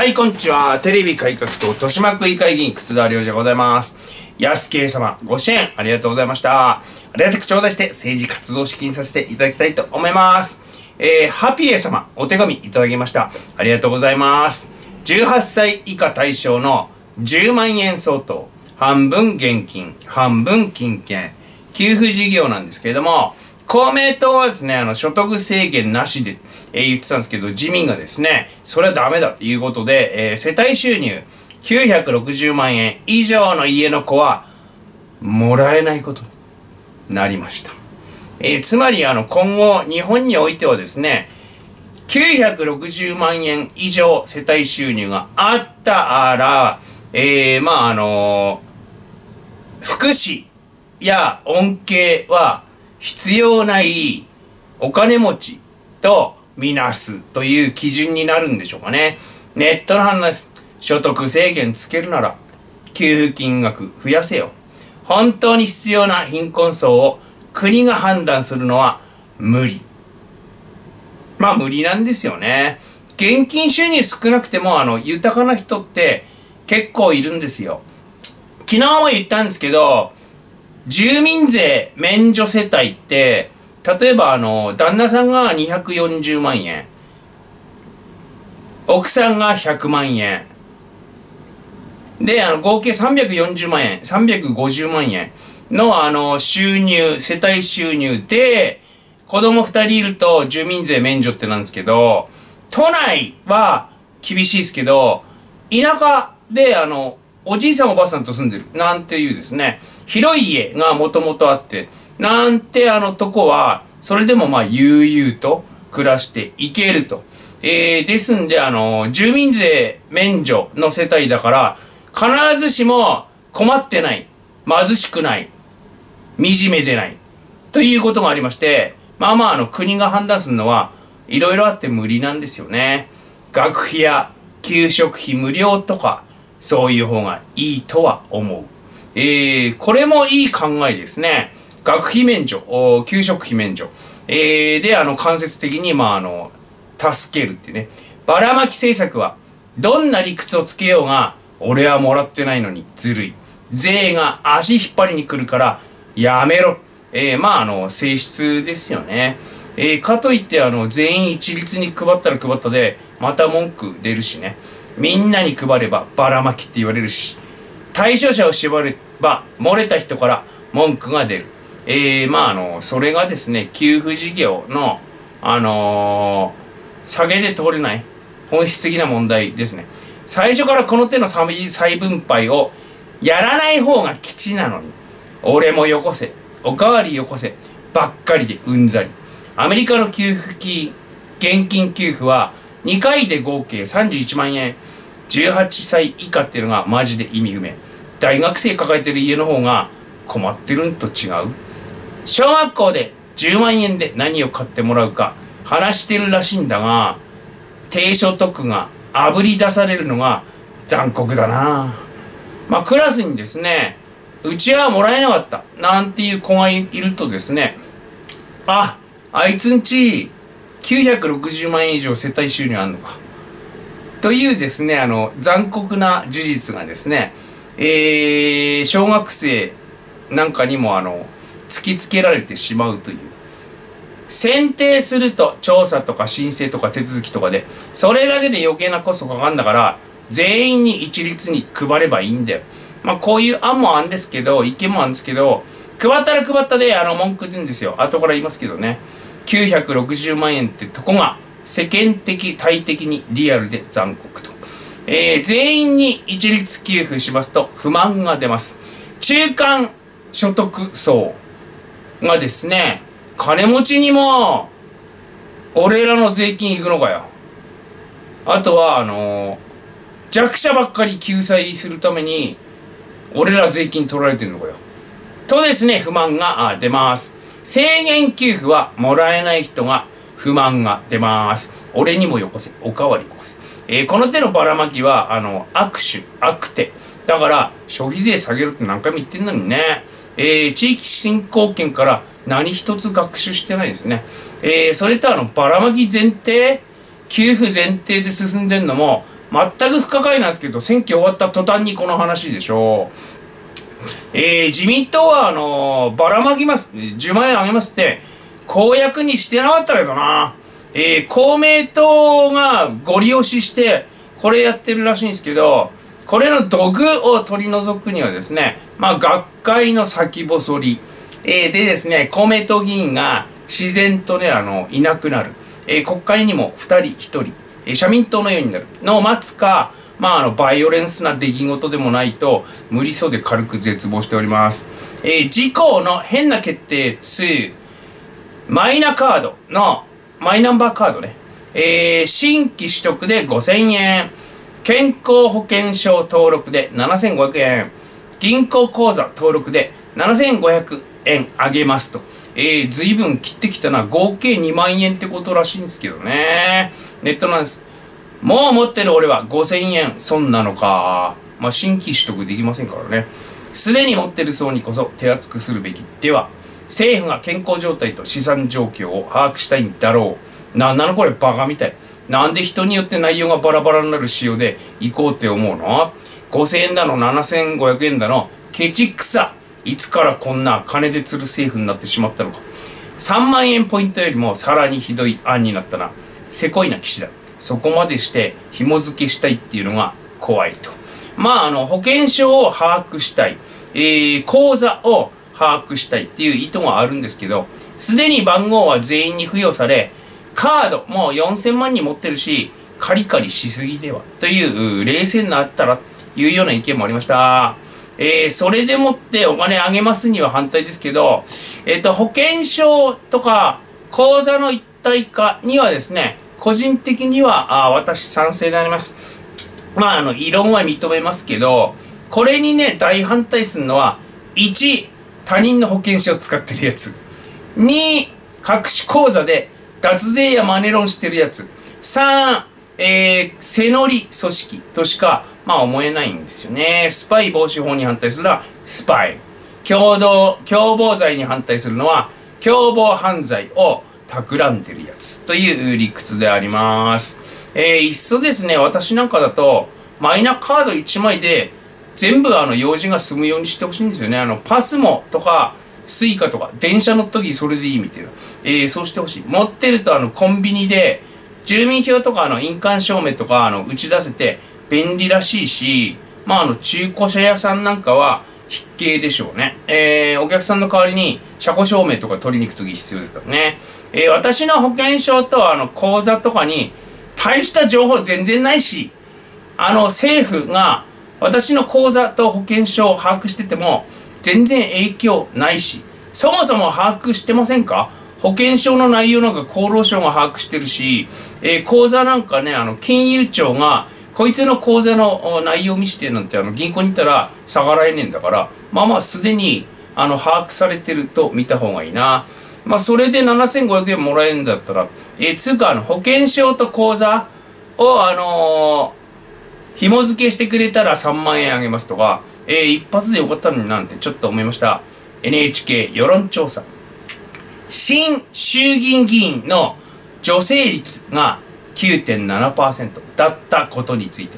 はい、こんにちは。テレビ改革党豊島区議会議員、靴沢良治でございます。安家様、ご支援ありがとうございました。ありがたく頂戴して政治活動資金させていただきたいと思います。ハピエ様、お手紙いただきました。ありがとうございます。18歳以下対象の10万円相当、半分現金、半分金券、給付事業なんですけれども、公明党はですね、所得制限なしで、言ってたんですけど、自民がですね、それはダメだということで、世帯収入960万円以上の家の子は、もらえないことになりました。つまり、今後、日本においてはですね、960万円以上世帯収入があったら、福祉や恩恵は、必要ないお金持ちとみなすという基準になるんでしょうかね。ネットの話、所得制限つけるなら給付金額増やせよ。本当に必要な貧困層を国が判断するのは無理。まあ無理なんですよね。現金収入少なくても豊かな人って結構いるんですよ。昨日も言ったんですけど、住民税免除世帯って、例えば旦那さんが240万円、奥さんが100万円、で、合計340万円、350万円の収入、世帯収入で、子供2人いると住民税免除ってなんですけど、都内は厳しいですけど、田舎でおじいさんおばあさんと住んでるなんていうですね、広い家がもともとあって、なんてとこは、それでもまあ悠々と暮らしていけると。ですんで住民税免除の世帯だから、必ずしも困ってない、貧しくない、惨めでない、ということがありまして、まあまあ国が判断するのは、いろいろあって無理なんですよね。学費や給食費無料とか、そういう方がいいとは思う。これもいい考えですね。学費免除、給食費免除。で、間接的に、助けるっていうね。ばらまき政策は、どんな理屈をつけようが、俺はもらってないのにずるい。税が足引っ張りに来るから、やめろ。性質ですよね。かといって、全員一律に配ったら配ったで、また文句出るしね。みんなに配ればばらまきって言われるし、対象者を縛れば漏れた人から文句が出る。それがですね、給付事業の、下げで通れない本質的な問題ですね。最初からこの手の再分配をやらない方が基地なのに、俺もよこせ、おかわりよこせ、ばっかりでうんざり。アメリカの給付金、現金給付は、2回で合計31万円。18歳以下っていうのがマジで意味不明。大学生抱えてる家の方が困ってるんと違う。小学校で10万円で何を買ってもらうか話してるらしいんだが、低所得が炙り出されるのが残酷だな。まあクラスにですね、うちはもらえなかったなんていう子がいるとですね、あいつんち、960万円以上世帯収入あんのか。というですね、残酷な事実がですね、小学生なんかにも突きつけられてしまうという。選定すると調査とか申請とか手続きとかで、それだけで余計なコストかかるんだから、全員に一律に配ればいいんだよ。まあこういう案もあるんですけど、意見もあるんですけど、配ったら配ったで文句出るんですよ。後から言いますけどね。960万円ってとこが世間的、体的にリアルで残酷と。全員に一律給付しますと不満が出ます。中間所得層がですね、金持ちにも俺らの税金いくのかよ。あとは弱者ばっかり救済するために俺ら税金取られてるのかよ。とですね、不満が出ます。制限給付はもらえない人が不満が出ます。俺にもよこせ。おかわりよこせ。この手のばらまきは、握手、悪手。だから、消費税下げろって何回も言ってんのにね。地域振興券から何一つ学習してないですね。それとばらまき前提、給付前提で進んでんのも、全く不可解なんですけど、選挙終わった途端にこの話でしょう。自民党はばらまきます、10万円あげますって公約にしてなかったけどな、公明党がご利押ししてこれやってるらしいんですけど、これの毒を取り除くにはですね、まあ、学会の先細り、でですね、公明党議員が自然とね、いなくなる。国会にも2人、1人、社民党のようになるのを待つか、まあ、バイオレンスな出来事でもないと、無理そうで軽く絶望しております。自公の変な決定2、マイナンバーカードね、新規取得で5000円、健康保険証登録で7500円、銀行口座登録で7500円あげますと。ずいぶん切ってきたな、合計2万円ってことらしいんですけどね。ネットなんです。もう持ってる俺は5000円損なのか。まあ、新規取得できませんからね。すでに持ってる層にこそ手厚くするべき。では、政府が健康状態と資産状況を把握したいんだろう。なんなのこれバカみたい。なんで人によって内容がバラバラになる仕様で行こうって思うの ?5000 円だの、7500円だの、ケチくさ。いつからこんな金で釣る政府になってしまったのか。3万円ポイントよりもさらにひどい案になったな。せこいな岸田。そこまでして紐付けしたいっていうのが怖いと。まあ、保険証を把握したい。口座を把握したいっていう意図があるんですけど、すでに番号は全員に付与され、カードもう4000万人持ってるし、カリカリしすぎではという冷静になったらというような意見もありました。それでもってお金あげますには反対ですけど、保険証とか口座の一体化にはですね、個人的には私賛成であります。まあ、異論は認めますけど、これにね、大反対するのは、1、他人の保険証を使ってるやつ。2、隠し口座で脱税やマネロンしてるやつ。3、背乗り組織としか、まあ思えないんですよね。スパイ防止法に反対するのはスパイ。共謀罪に反対するのは共謀犯罪を企んでるやつという理屈であります。いっそですね、私なんかだとマイナカード1枚で全部用事が済むようにしてほしいんですよね。パスモとかスイカとか電車乗った時それでいいみたいな。そうしてほしい。持ってるとコンビニで住民票とか印鑑証明とか打ち出せて便利らしいし、まあ中古車屋さんなんかは必見でしょうね。お客さんの代わりに車庫証明とか取りに行くとき必要ですからね。私の保険証と口座とかに大した情報全然ないし、政府が私の口座と保険証を把握してても全然影響ないし、そもそも把握してませんか？保険証の内容なんか厚労省が把握してるし、口座なんかね、金融庁がこいつの口座の内容見せてなんて銀行に行ったら下がらえねえんだから、まあまあすでに把握されてると見た方がいいな。まあそれで7500円もらえるんだったら、つうか保険証と口座を紐付けしてくれたら3万円あげますとか、一発でよかったのになんてちょっと思いました。NHK 世論調査。新衆議院議員の女性率が 9.7% だったことについ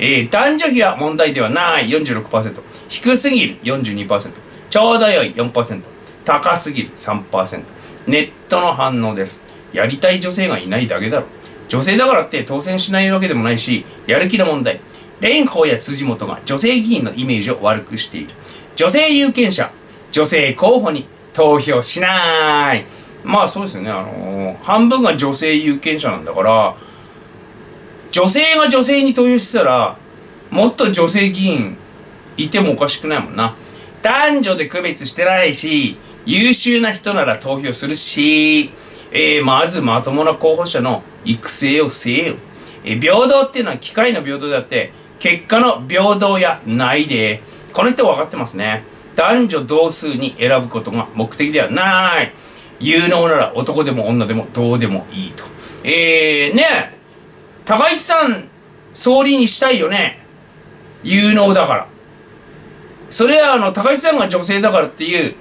て、男女比は問題ではない 46%、 低すぎる 42%、 ちょうどよい 4%、 高すぎる 3%、 ネットの反応です。やりたい女性がいないだけだろ。女性だからって当選しないわけでもないし、やる気の問題。蓮舫や辻元が女性議員のイメージを悪くしている。女性有権者、女性候補に投票しない。まあそうですよね。半分が女性有権者なんだから、女性が女性に投票したら、もっと女性議員いてもおかしくないもんな。男女で区別してないし、優秀な人なら投票するし、まずまともな候補者の育成をせよ。平等っていうのは機会の平等であって、結果の平等やないで。この人分かってますね。男女同数に選ぶことが目的ではない。有能なら男でも女でもどうでもいいと。ねえ、高市さん、総理にしたいよね。有能だから。それは高市さんが女性だからっていう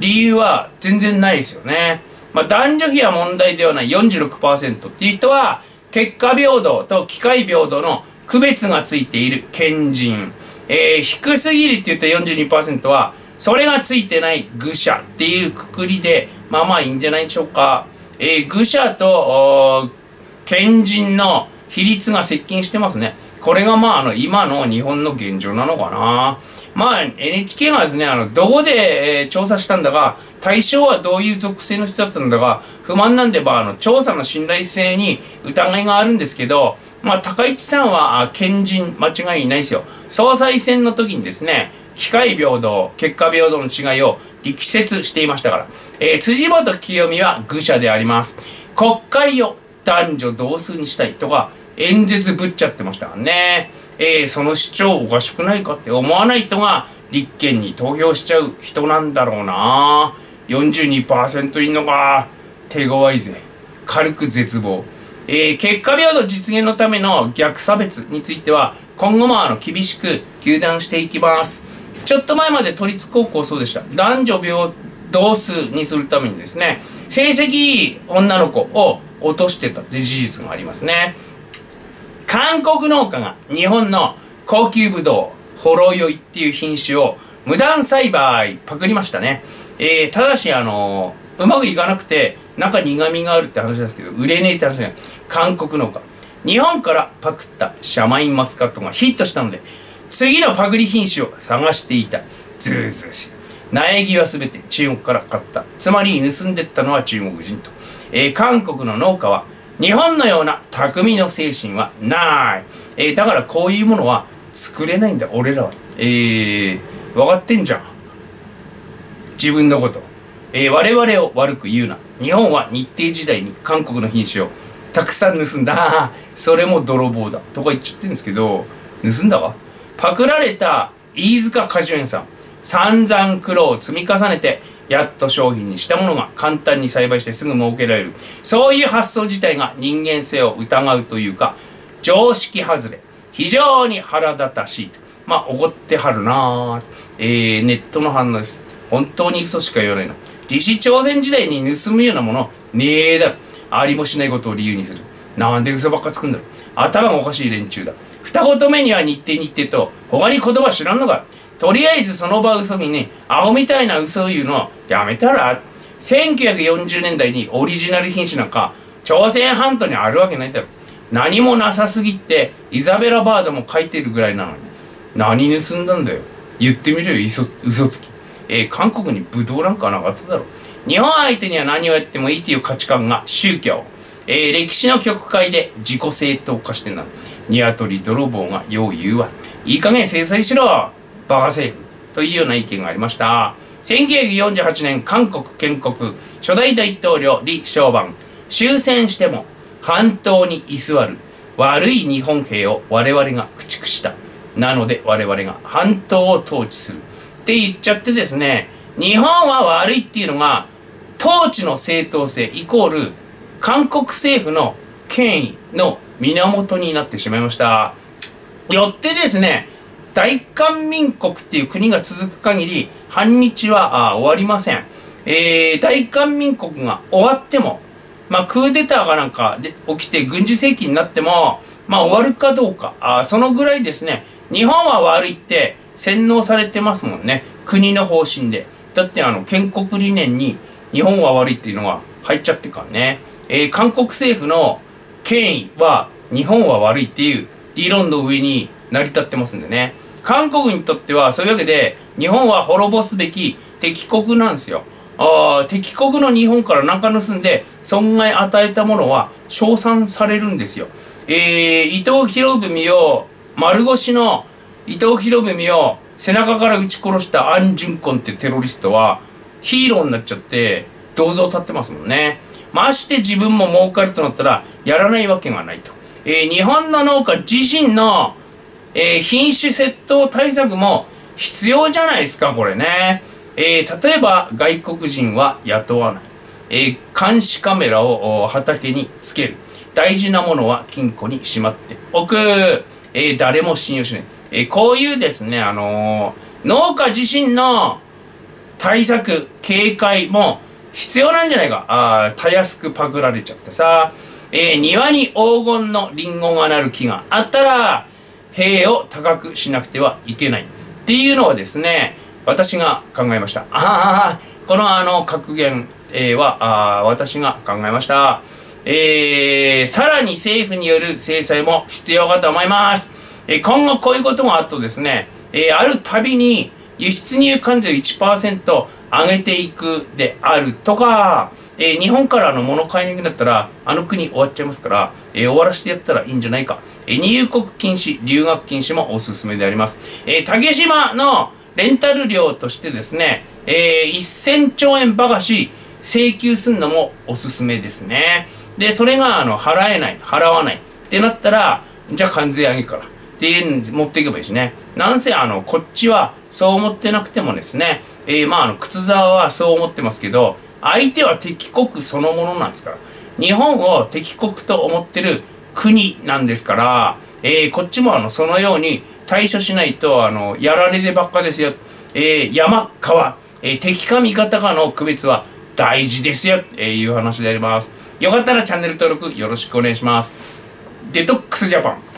理由は全然ないですよね。まあ、男女比は問題ではない 46% っていう人は、結果平等と機会平等の区別がついている賢人。低すぎるって言った 42% は、それがついてない愚者っていうくくりで、まあまあいいんじゃないでしょうか。愚者と賢人の比率が接近してますね。これがまあ今の日本の現状なのかな。まあ NHK がですね、どこで、調査したんだが、対象はどういう属性の人だったんだが、不満なんでば、調査の信頼性に疑いがあるんですけど、まあ高市さんは賢人間違いないですよ。総裁選の時にですね、機会平等、結果平等の違いを力説していましたから。辻元清美は愚者であります。国会を男女同数にしたいとか、演説ぶっちゃってましたからね。その主張おかしくないかって思わない人が立憲に投票しちゃう人なんだろうな。42% いんのか。手強いぜ。軽く絶望。結果平等実現のための逆差別については、今後も厳しく糾弾していきます。ちょっと前まで都立高校そうでした。男女同数にするためにですね、成績いい女の子を落としてたって事実がありますね。韓国農家が日本の高級ブドウ、ほろ酔いっていう品種を無断栽培、パクりましたね。ただしうまくいかなくて、中苦味があるって話なんですけど、売れねえって話じゃない。韓国農家。日本からパクったシャマインマスカットがヒットしたので、次のパクリ品種を探していた。ずうずうしい。苗木はすべて中国から買った。つまり盗んでったのは中国人と。韓国の農家は、日本のような匠の精神はない。だからこういうものは作れないんだ、俺らは。分かってんじゃん。自分のこと。我々を悪く言うな。日本は日帝時代に韓国の品種をたくさん盗んだ。それも泥棒だ。とか言っちゃってるんですけど、盗んだわ。パクられた飯塚果樹園さん。散々苦労を積み重ねて、やっと商品にしたものが簡単に栽培してすぐ儲けられる。そういう発想自体が人間性を疑うというか、常識外れ。非常に腹立たしい。まあ、怒ってはるなぁ。ネットの反応です。本当に嘘しか言わないな。李氏朝鮮時代に盗むようなもの、ねえだろ。ありもしないことを理由にする。なんで嘘ばっかつくんだろう。頭がおかしい連中だ。二言目には日程日程と、他に言葉知らんのか。とりあえずその場嘘にね、アホみたいな嘘を言うのはやめたら。1940年代にオリジナル品種なんか、朝鮮半島にあるわけないだろ。何もなさすぎって、イザベラ・バードも書いてるぐらいなのに。何盗んだんだよ。言ってみるよ、嘘つき。韓国にブドウなんかなかっただろう。日本相手には何をやってもいいという価値観が宗教。歴史の曲解で自己正当化してんだ。ニワトリ泥棒がよう言うわ。いい加減制裁しろバカ政府というような意見がありました。1948年韓国建国、初代大統領李承晩。終戦しても半島に居座る悪い日本兵を我々が駆逐した。なので我々が半島を統治する。って言っちゃってですね、日本は悪いっていうのが、統治の正当性イコール韓国政府の権威の源になってしまいました。よってですね、大韓民国っていう国が続く限り、反日は終わりません。大韓民国が終わっても、まあ、クーデターがなんかで起きて軍事政権になっても、まあ、終わるかどうか、そのぐらいですね、日本は悪いって洗脳されてますもんね。国の方針で。だって建国理念に日本は悪いっていうのが入っちゃってからね。韓国政府の権威は日本は悪いっていう理論の上に成り立ってますんでね。韓国にとってはそういうわけで日本は滅ぼすべき敵国なんですよ。敵国の日本から何か盗んで損害与えたものは称賛されるんですよ。伊藤博文を、丸腰の伊藤博文を背中から撃ち殺したアン・ジュンコンってテロリストはヒーローになっちゃって銅像立ってますもんね。まして自分も儲かるとなったらやらないわけがないと。日本の農家自身の、品種窃盗対策も必要じゃないですか、これね。例えば外国人は雇わない。監視カメラを畑につける。大事なものは金庫にしまっておく。誰も信用しない。こういうですね、農家自身の対策、警戒も必要なんじゃないか。たやすくパクられちゃってさ。庭に黄金のリンゴがなる木があったら、塀を高くしなくてはいけない。っていうのはですね、私が考えました。この格言は私が考えました。さらに政府による制裁も必要かと思います。今後こういうことがあるとですね、あるたびに輸出入関税を 1% 上げていくであるとか、日本から物買いに行くんだったら、あの国終わっちゃいますから、終わらせてやったらいいんじゃないか。入国禁止、留学禁止もおすすめであります。竹島のレンタル料としてですね、1000兆円ばかし請求するのもおすすめですね。で、それが払えない、払わないってなったら、じゃあ関税上げるから。っていうのに持っていけばいいしね。なんせこっちはそう思ってなくてもですね、靴沢はそう思ってますけど、相手は敵国そのものなんですから。日本を敵国と思ってる国なんですから、こっちもそのように対処しないと、やられてばっかですよ。山、川、敵か味方かの区別は大事ですよ、いう話であります。よかったらチャンネル登録よろしくお願いします。デトックスジャパン。